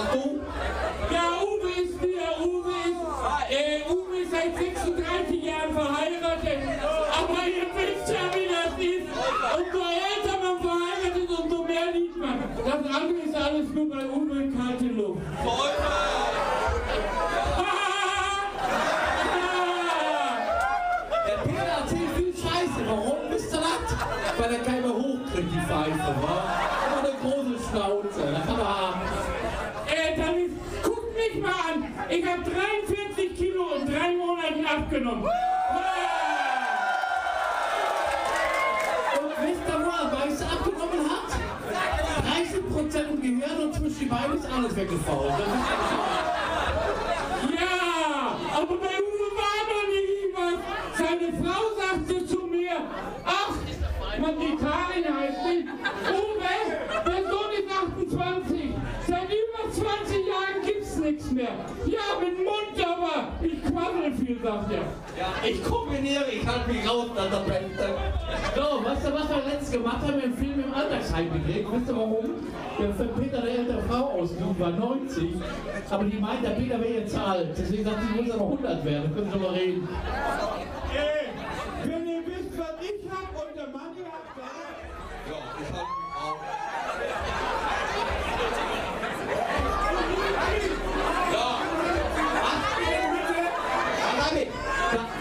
Arthur. Der Uwe ist, wie er Uwe ist. Uwe ist seit 36 Jahren verheiratet. Aber ihr wisst ja, wie das ist. Umso älter man verheiratet, umso mehr liebt man. Das andere ist alles nur bei Uwe und kalte Luft. Warum bist du das? Weil er keiner hochkriegt, die Pfeife, wa? Immer eine große Schnauze, dann ist, guckt mich mal an, ich habe 43 Kilo in 3 Monaten abgenommen. Und Mr. Moore, weißt du, abgenommen hat? 30% im Gehirn und zwischen die Beine ist alles weggefault. Ja, aber bei Uwe war noch nie was. Seine Frau sagte zu mir, ach, die Karin heißt nicht, Uwe, der Sohn ist 28, seit über 20 Jahren gibt's nichts mehr. Ja, mit Mund aber, ich quassel viel, sagt er. Ja, ich kombiniere, ich halte mich raus an der Bände. So, weißt du, was wir letztens gemacht haben, im Film im Altersheim gekriegt, wisst ihr warum? Der von Peter, der ältere Frau ausgesucht, war 90, aber die meint, der Peter wäre jetzt alt, deswegen sagt sie, muss ja noch 100 werden, da können Sie mal reden. Wenn ihr wisst, was ich hab und der Mann hat, ja, ich hab auch. Ja. Abgeben bitte. Ja, David.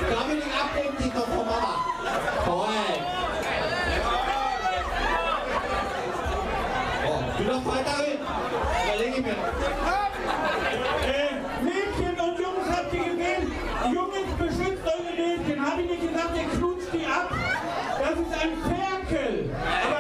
Darf ich nicht abgeben, die kommt von Mama. Voll. Du noch frei, David? Überleg ich mir. Mädchen und Jungs habt ihr gesehen. Jungs, beschützt eure Mädchen. Hab ich nicht gesagt, ihr knutscht die ab? Das ist ein Ferkel.